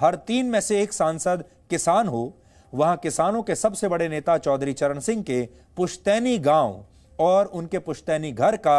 हर 3 में से 1 सांसद किसान हो, वहां किसानों के सबसे बड़े नेता चौधरी चरण सिंह के पुश्तैनी गांव और उनके पुश्तैनी घर का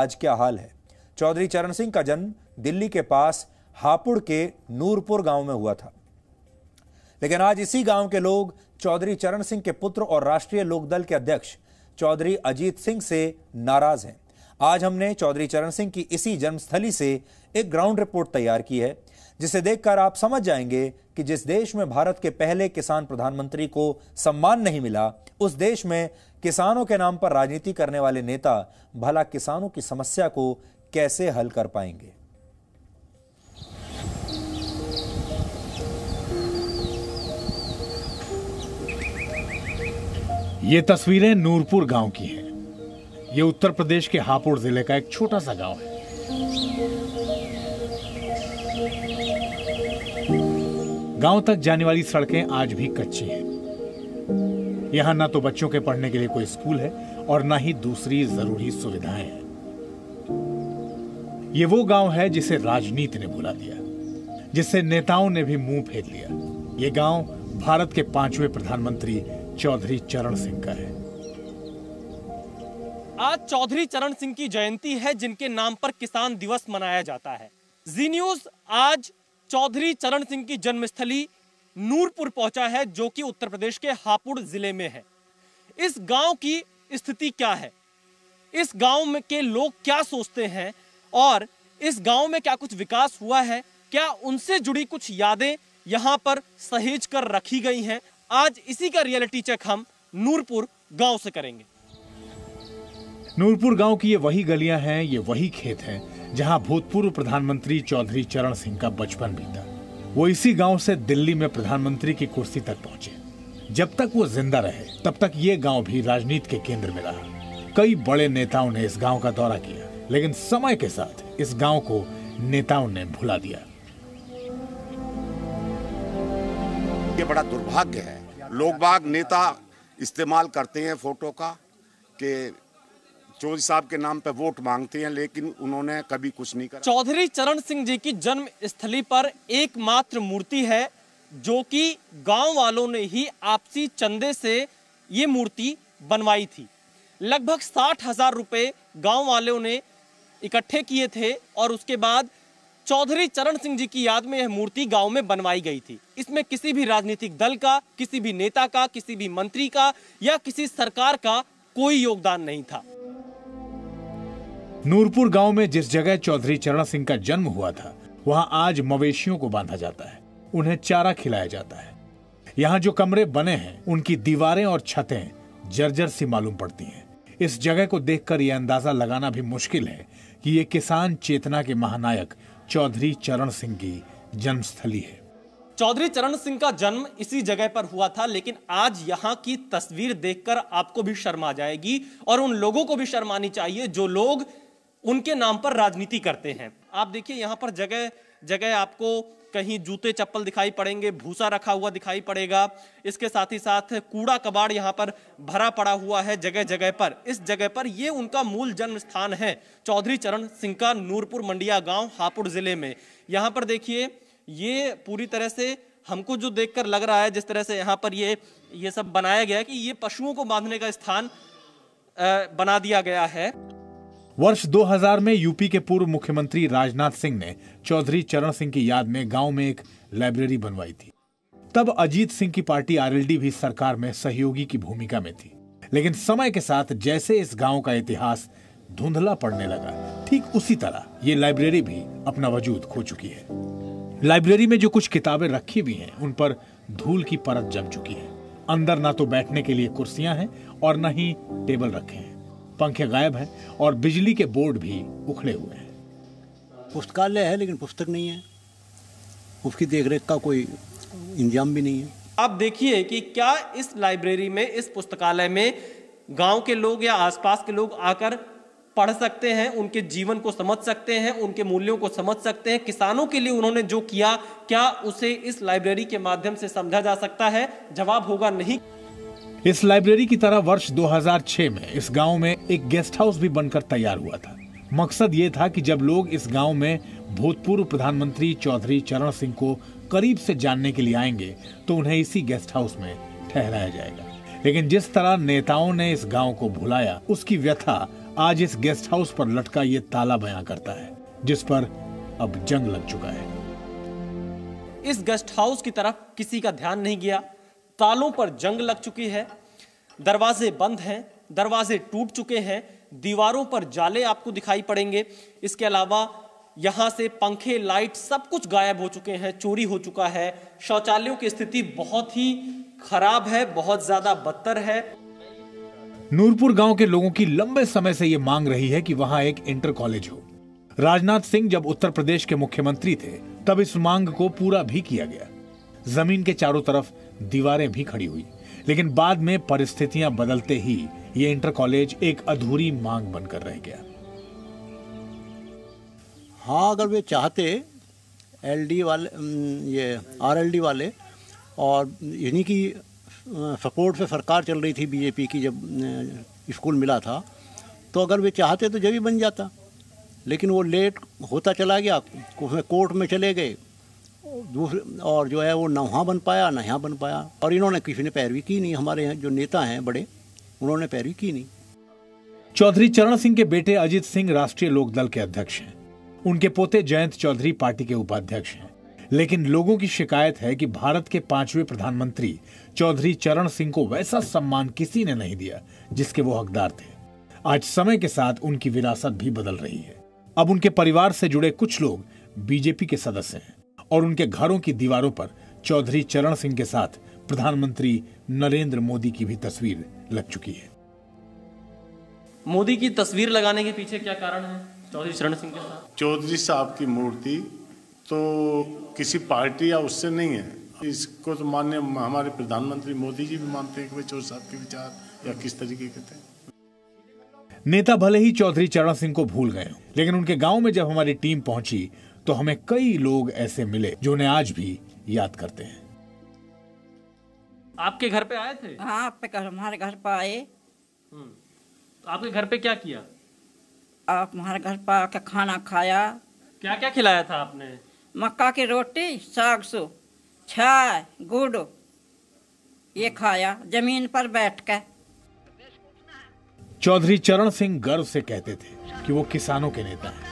आज क्या हाल है। चौधरी चरण सिंह का जन्म दिल्ली के पास हापुड़ के नूरपुर गांव में हुआ था, लेकिन आज इसी गांव के लोग चौधरी चरण सिंह के पुत्र और राष्ट्रीय लोकदल के अध्यक्ष चौधरी अजीत सिंह से नाराज हैं। आज हमने चौधरी चरण सिंह की इसी जन्मस्थली से एक ग्राउंड रिपोर्ट तैयार की है, जिसे देखकर आप समझ जाएंगे कि जिस देश में भारत के पहले किसान प्रधानमंत्री को सम्मान नहीं मिला, उस देश में किसानों के नाम पर राजनीति करने वाले नेता भला किसानों की समस्या को कैसे हल कर पाएंगे। ये तस्वीरें नूरपुर गांव की हैं। ये उत्तर प्रदेश के हापुड़ जिले का एक छोटा सा गांव है। गांव तक जाने वाली सड़कें आज भी कच्ची हैं। यहाँ ना तो बच्चों के पढ़ने के लिए कोई स्कूल है और ना ही दूसरी जरूरी सुविधाएं हैं। ये वो गांव है जिसे राजनीति ने भुला दिया, जिससे नेताओं ने भी मुंह फेर लिया। ये गांव भारत के 5वें प्रधानमंत्री चौधरी चरण सिंह का है। आज चौधरी चरण सिंह की जयंती है, जिनके नाम पर किसान दिवस मनाया जाता है। जी न्यूज आज चौधरी चरण सिंह की जन्मस्थली नूरपुर पहुंचा है, जो कि उत्तर प्रदेश के हापुड़ जिले में है। इस गांव की स्थिति क्या है, इस गांव में के लोग क्या सोचते हैं और इस गांव में क्या कुछ विकास हुआ है, क्या उनसे जुड़ी कुछ यादें यहां पर सहेज कर रखी गई हैं, आज इसी का रियलिटी चेक हम नूरपुर गांव से करेंगे। नूरपुर गांव की ये वही गलियां हैं, ये वही खेत हैं जहां भूतपूर्व प्रधानमंत्री चौधरी चरण सिंह का बचपन बीता। वो इसी गांव से दिल्ली में प्रधानमंत्री की कुर्सी तक पहुंचे। जब तक वो जिंदा रहे तब तक ये गांव भी राजनीति के केंद्र में रहा। कई बड़े नेताओं ने इस गांव का दौरा किया, लेकिन समय के साथ इस गाँव को नेताओं ने भुला दिया। ये बड़ा दुर्भाग्य है। लोग बाग नेता इस्तेमाल करते हैं फोटो का कि चौधरी साहब के नाम पे वोट मांगते हैं, लेकिन उन्होंने कभी कुछ नहीं करा। चौधरी चरण सिंह जी की जन्म स्थली पर एकमात्र मूर्ति है, जो कि गांव वालों ने ही आपसी चंदे से ये मूर्ति बनवाई थी। लगभग 60,000 रुपये गाँव वालों ने इकट्ठे किए थे और उसके बाद चौधरी चरण सिंह जी की याद में यह मूर्ति गांव में बनवाई गई थी। इसमें किसी भी राजनीतिक दल का, किसी भी नेता का, किसी भी मंत्री का या किसी सरकार का कोई योगदान नहीं था। नूरपुर गांव में जिस जगह चौधरी चरण सिंह का जन्म हुआ था, वहां आज मवेशियों को बांधा जाता है, उन्हें चारा खिलाया जाता है। यहाँ जो कमरे बने हैं उनकी दीवारें और छतें जर्जर सी मालूम पड़ती हैं। इस जगह को देखकर यह अंदाजा लगाना भी मुश्किल है कि ये किसान चेतना के महानायक चौधरी चरण सिंह की जन्मस्थली है। चौधरी चरण सिंह का जन्म इसी जगह पर हुआ था, लेकिन आज यहाँ की तस्वीर देखकर आपको भी शर्म आ जाएगी और उन लोगों को भी शर्म आनी चाहिए जो लोग उनके नाम पर राजनीति करते हैं। आप देखिए यहाँ पर जगह जगह आपको कहीं जूते चप्पल दिखाई पड़ेंगे, भूसा रखा हुआ दिखाई पड़ेगा, इसके साथ ही साथ कूड़ा कबाड़ यहाँ पर भरा पड़ा हुआ है जगह जगह पर। इस जगह पर ये उनका मूल जन्म स्थान है, चौधरी चरण सिंह का नूरपुर मंडिया गांव हापुड़ जिले में। यहाँ पर देखिए ये पूरी तरह से हमको जो देखकर लग रहा है, जिस तरह से यहाँ पर ये सब बनाया गया है कि ये पशुओं को बांधने का स्थान बना दिया गया है। वर्ष 2000 में यूपी के पूर्व मुख्यमंत्री राजनाथ सिंह ने चौधरी चरण सिंह की याद में गांव में एक लाइब्रेरी बनवाई थी। तब अजीत सिंह की पार्टी आरएलडी भी सरकार में सहयोगी की भूमिका में थी, लेकिन समय के साथ जैसे इस गांव का इतिहास धुंधला पड़ने लगा, ठीक उसी तरह ये लाइब्रेरी भी अपना वजूद खो चुकी है। लाइब्रेरी में जो कुछ किताबें रखी भी हैं उन पर धूल की परत जम चुकी है। अंदर ना तो बैठने के लिए कुर्सियां हैं और न ही टेबल रखे हैं। पंखे गायब हैं और बिजली के बोर्ड भी उखड़े हुए हैं। पुस्तकालय है लेकिन पुस्तक नहीं है, उसकी देखरेख का कोई इंतजाम भी नहीं है। आप देखिए कि क्या इस लाइब्रेरी में, इस पुस्तकालय में गांव के लोग या आसपास के लोग आकर पढ़ सकते हैं, उनके जीवन को समझ सकते हैं, उनके मूल्यों को समझ सकते हैं। किसानों के लिए उन्होंने जो किया, क्या उसे इस लाइब्रेरी के माध्यम से समझा जा सकता है? जवाब होगा नहीं। इस लाइब्रेरी की तरह वर्ष 2006 में इस गांव में एक गेस्ट हाउस भी बनकर तैयार हुआ था। मकसद ये था कि जब लोग इस गांव में भूतपूर्व प्रधानमंत्री चौधरी चरण सिंह को करीब से जानने के लिए आएंगे तो उन्हें इसी गेस्ट हाउस में ठहराया जाएगा। लेकिन जिस तरह नेताओं ने इस गांव को भुलाया, उसकी व्यथा आज इस गेस्ट हाउस पर लटका ये ताला बयां करता है, जिस पर अब जंग लग चुका है। इस गेस्ट हाउस की तरफ किसी का ध्यान नहीं गया। तालों पर जंग लग चुकी है, दरवाजे बंद हैं, दरवाजे टूट चुके हैं, दीवारों पर जाले आपको दिखाई पड़ेंगे। इसके अलावा यहाँ से पंखे, लाइट सब कुछ गायब हो चुके हैं, चोरी हो चुका है। शौचालयों की स्थिति बहुत ही खराब है, बहुत ज्यादा बदतर है। नूरपुर गांव के लोगों की लंबे समय से ये मांग रही है कि वहाँ एक इंटर कॉलेज हो। राजनाथ सिंह जब उत्तर प्रदेश के मुख्यमंत्री थे तब इस मांग को पूरा भी किया गया। जमीन के चारों तरफ दीवारें भी खड़ी हुई, लेकिन बाद में परिस्थितियां बदलते ही ये इंटर कॉलेज एक अधूरी मांग बनकर रह गया। हाँ, अगर वे चाहते एलडी वाले, ये आरएलडी वाले, और इन्हीं की सपोर्ट से सरकार चल रही थी बीजेपी की, जब स्कूल मिला था, तो अगर वे चाहते तो जब ही बन जाता, लेकिन वो लेट होता चला गया। कोर्ट में चले गए और जो है वो ना वहाँ बन पाया ना यहाँ बन पाया, और इन्होंने किसी ने पैरवी की नहीं। हमारे यहाँ जो नेता हैं बड़े, उन्होंने पैरवी की नहीं। चौधरी चरण सिंह के बेटे अजीत सिंह राष्ट्रीय लोकदल के अध्यक्ष हैं, उनके पोते जयंत चौधरी पार्टी के उपाध्यक्ष हैं। लेकिन लोगों की शिकायत है कि भारत के 5वें प्रधानमंत्री चौधरी चरण सिंह को वैसा सम्मान किसी ने नहीं दिया जिसके वो हकदार थे। आज समय के साथ उनकी विरासत भी बदल रही है। अब उनके परिवार से जुड़े कुछ लोग बीजेपी के सदस्य हैं और उनके घरों की दीवारों पर चौधरी चरण सिंह के साथ प्रधानमंत्री नरेंद्र मोदी की भी तस्वीर लग चुकी है। मोदी की तस्वीर लगाने के पीछे क्या कारण है चौधरी चरण सिंह के साथ? चौधरी साहब की मूर्ति तो किसी पार्टी या उससे नहीं है, इसको तो माननीय हमारे प्रधानमंत्री मोदी जी भी मानते हैं कि चौधरी साहब के विचार या किस तरीके के थे। नेता भले ही चौधरी चरण सिंह को भूल गए, लेकिन उनके गाँव में जब हमारी टीम पहुंची तो हमें कई लोग ऐसे मिले जो उन्हें आज भी याद करते हैं। आपके घर पे आए थे? हाँ, हमारे घर पे आए। तो आपके घर पे क्या किया? आप हमारे घर पे आके खाना खाया। क्या क्या खिलाया था आपने? मक्का की रोटी, साग, सो छाय, गुड़, ये खाया जमीन पर बैठ के। चौधरी चरण सिंह गर्व से कहते थे कि वो किसानों के नेता हैं।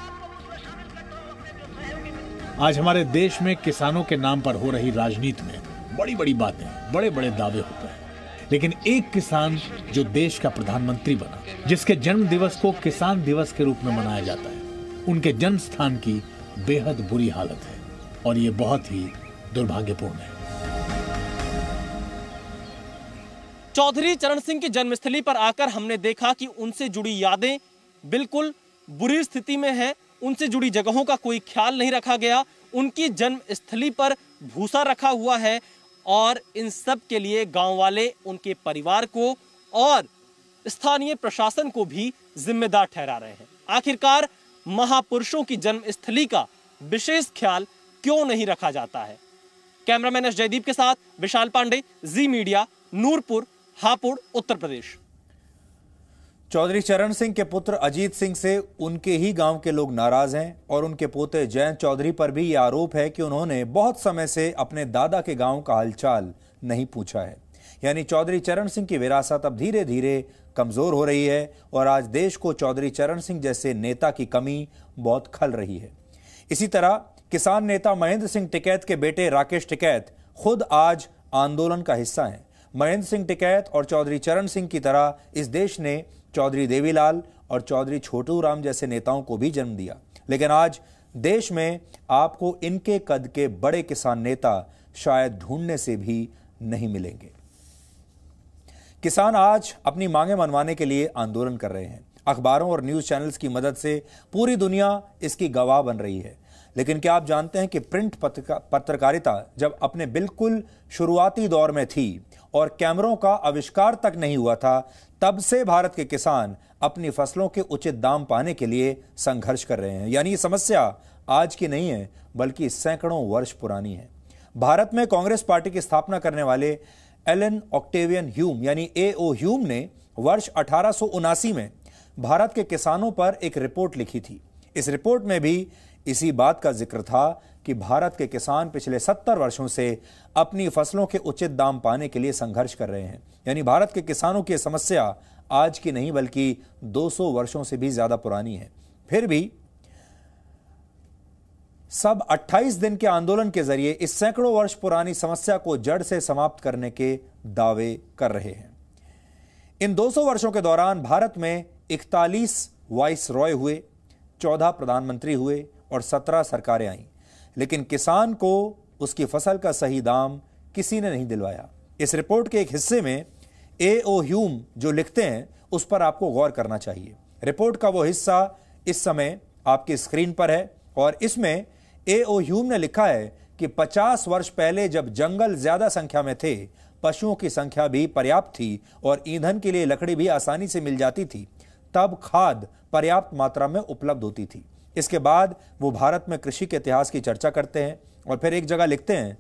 आज हमारे देश में किसानों के नाम पर हो रही राजनीति में बड़ी बड़ी बातें, बड़े बड़े दावे होते हैं, लेकिन एक किसान जो देश का प्रधानमंत्री बना, जिसके जन्म दिवस को किसान दिवस के रूप में मनाया जाता है, उनके जन्म स्थान की बेहद बुरी हालत है और ये बहुत ही दुर्भाग्यपूर्ण है। चौधरी चरण सिंह की जन्मस्थली पर आकर हमने देखा कि उनसे जुड़ी यादें बिल्कुल बुरी स्थिति में है। उनसे जुड़ी जगहों का कोई ख्याल नहीं रखा गया, उनकी जन्मस्थली पर भूसा रखा हुआ है और इन सब के लिए गांव वाले उनके परिवार को और स्थानीय प्रशासन को भी जिम्मेदार ठहरा रहे हैं। आखिरकार महापुरुषों की जन्मस्थली का विशेष ख्याल क्यों नहीं रखा जाता है? कैमरामैन एस जयदीप के साथ विशाल पांडे, जी मीडिया, नूरपुर, हापुड़, उत्तर प्रदेश। चौधरी चरण सिंह के पुत्र अजीत सिंह से उनके ही गांव के लोग नाराज हैं और उनके पोते जयंत चौधरी पर भी ये आरोप है कि उन्होंने बहुत समय से अपने दादा के गांव का हालचाल नहीं पूछा है। यानी चौधरी चरण सिंह की विरासत अब धीरे धीरे कमजोर हो रही है और आज देश को चौधरी चरण सिंह जैसे नेता की कमी बहुत खल रही है। इसी तरह किसान नेता महेंद्र सिंह टिकैत के बेटे राकेश टिकैत खुद आज आंदोलन का हिस्सा हैं। महेंद्र सिंह टिकैत और चौधरी चरण सिंह की तरह इस देश ने चौधरी देवीलाल और चौधरी छोटूराम जैसे नेताओं को भी जन्म दिया, लेकिन आज देश में आपको इनके कद के बड़े किसान नेता शायद ढूंढने से भी नहीं मिलेंगे। किसान आज अपनी मांगें मनवाने के लिए आंदोलन कर रहे हैं। अखबारों और न्यूज़ चैनल्स की मदद से पूरी दुनिया इसकी गवाह बन रही है, लेकिन क्या आप जानते हैं कि प्रिंट पत्रकारिता जब अपने बिल्कुल शुरुआती दौर में थी और कैमरों का आविष्कार तक नहीं हुआ था, तब से भारत के किसान अपनी फसलों के उचित दाम पाने के लिए संघर्ष कर रहे हैं। यानी ये समस्या आज की नहीं है बल्कि सैकड़ों वर्ष पुरानी है। भारत में कांग्रेस पार्टी की स्थापना करने वाले एलन ऑक्टेवियन ह्यूम यानी एओ ह्यूम ने वर्ष 1879 में भारत के किसानों पर एक रिपोर्ट लिखी थी। इस रिपोर्ट में भी इसी बात का जिक्र था कि भारत के किसान पिछले 70 वर्षों से अपनी फसलों के उचित दाम पाने के लिए संघर्ष कर रहे हैं। यानी भारत के किसानों की समस्या आज की नहीं बल्कि 200 वर्षों से भी ज्यादा पुरानी है। फिर भी सब 28 दिन के आंदोलन के जरिए इस सैकड़ों वर्ष पुरानी समस्या को जड़ से समाप्त करने के दावे कर रहे हैं। इन 200 वर्षों के दौरान भारत में 41 वाइस रॉय हुए, 14 प्रधानमंत्री हुए और 17 सरकारें आईं, लेकिन किसान को उसकी फसल का सही दाम किसी ने नहीं दिलवाया। इस रिपोर्ट के एक हिस्से में ए.ओ. ह्यूम जो लिखते हैं उस पर आपको गौर करना चाहिए। रिपोर्ट का वो हिस्सा इस समय आपकी स्क्रीन पर है और इसमें ए.ओ. ह्यूम ने लिखा है कि 50 वर्ष पहले जब जंगल ज्यादा संख्या में थे, पशुओं की संख्या भी पर्याप्त थी और ईंधन के लिए लकड़ी भी आसानी से मिल जाती थी, तब खाद पर्याप्त मात्रा में उपलब्ध होती थी। इसके बाद वो भारत में कृषि के इतिहास की चर्चा करते हैं और फिर एक जगह लिखते हैं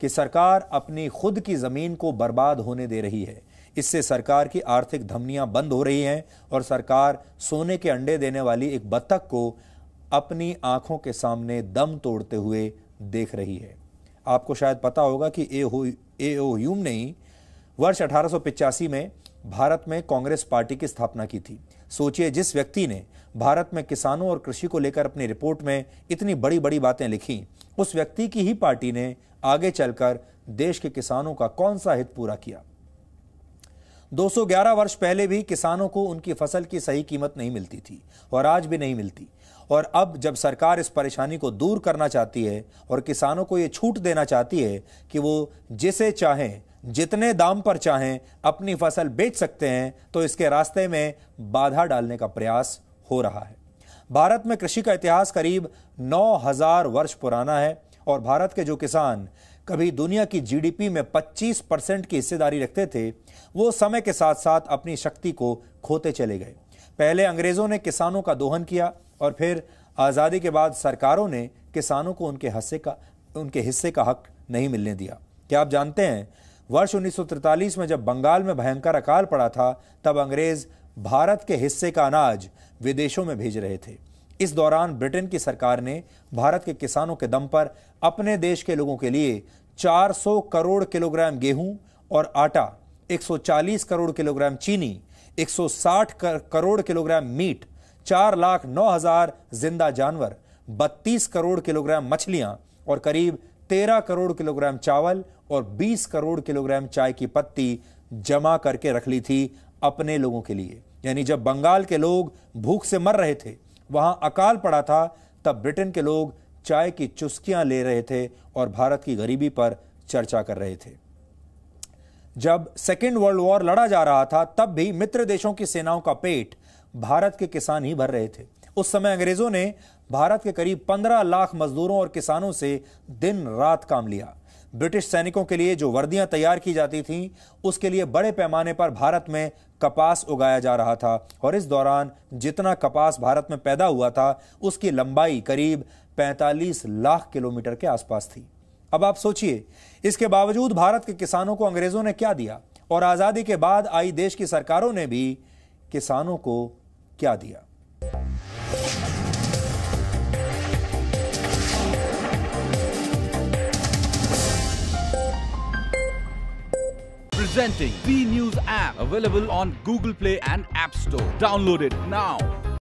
कि सरकार अपनी खुद की जमीन को बर्बाद होने दे रही है। इससे सरकार की आर्थिक धमनियां बंद हो रही हैं और सरकार सोने के अंडे देने वाली एक बत्तख को अपनी आंखों के सामने दम तोड़ते हुए देख रही है। आपको शायद पता होगा कि ए.ओ. ह्यूम ने ही वर्ष 1885 में भारत में कांग्रेस पार्टी की स्थापना की थी। सोचिए, जिस व्यक्ति ने भारत में किसानों और कृषि को लेकर अपनी रिपोर्ट में इतनी बड़ी बड़ी बातें लिखीं, उस व्यक्ति की ही पार्टी ने आगे चलकर देश के किसानों का कौन सा हित पूरा किया। 211 वर्ष पहले भी किसानों को उनकी फसल की सही कीमत नहीं मिलती थी और आज भी नहीं मिलती, और अब जब सरकार इस परेशानी को दूर करना चाहती है और किसानों को ये छूट देना चाहती है कि वो जिसे चाहें, जितने दाम पर चाहें अपनी फसल बेच सकते हैं, तो इसके रास्ते में बाधा डालने का प्रयास हो रहा है। भारत में कृषि का इतिहास करीब 9000 वर्ष पुराना है और भारत के जो किसान कभी दुनिया की जीडीपी में 25% की हिस्सेदारी रखते थे, वो समय के साथ साथ अपनी शक्ति को खोते चले गए। पहले अंग्रेजों ने किसानों का दोहन किया और फिर आज़ादी के बाद सरकारों ने किसानों को उनके हिस्से का हक नहीं मिलने दिया। क्या आप जानते हैं, वर्ष 1943 में जब बंगाल में भयंकर अकाल पड़ा था, तब अंग्रेज भारत के हिस्से का अनाज विदेशों में भेज रहे थे। इस दौरान ब्रिटेन की सरकार ने भारत के किसानों के दम पर अपने देश के लोगों के लिए 400 करोड़ किलोग्राम गेहूं और आटा, 140 करोड़ किलोग्राम चीनी, 160 करोड़ किलोग्राम मीट, 4,09,000 जिंदा जानवर, 32 करोड़ किलोग्राम मछलियां और करीब 13 करोड़ किलोग्राम चावल और 20 करोड़ किलोग्राम चाय की पत्ती जमा करके रख ली थी अपने लोगों के लिए। यानी जब बंगाल के लोग भूख से मर रहे थे, वहां अकाल पड़ा था, तब ब्रिटेन के लोग चाय की चुस्कियां ले रहे थे और भारत की गरीबी पर चर्चा कर रहे थे। जब सेकेंड वर्ल्ड वॉर लड़ा जा रहा था, तब भी मित्र देशों की सेनाओं का पेट भारत के किसान ही भर रहे थे। उस समय अंग्रेजों ने भारत के करीब 15 लाख मजदूरों और किसानों से दिन रात काम लिया। ब्रिटिश सैनिकों के लिए जो वर्दियां तैयार की जाती थीं, उसके लिए बड़े पैमाने पर भारत में कपास उगाया जा रहा था और इस दौरान जितना कपास भारत में पैदा हुआ था, उसकी लंबाई करीब 45 लाख किलोमीटर के आसपास थी। अब आप सोचिए, इसके बावजूद भारत के किसानों को अंग्रेजों ने क्या दिया और आज़ादी के बाद आई देश की सरकारों ने भी किसानों को क्या दिया। Presenting Zee News app available on Google Play and App Store. Download it now.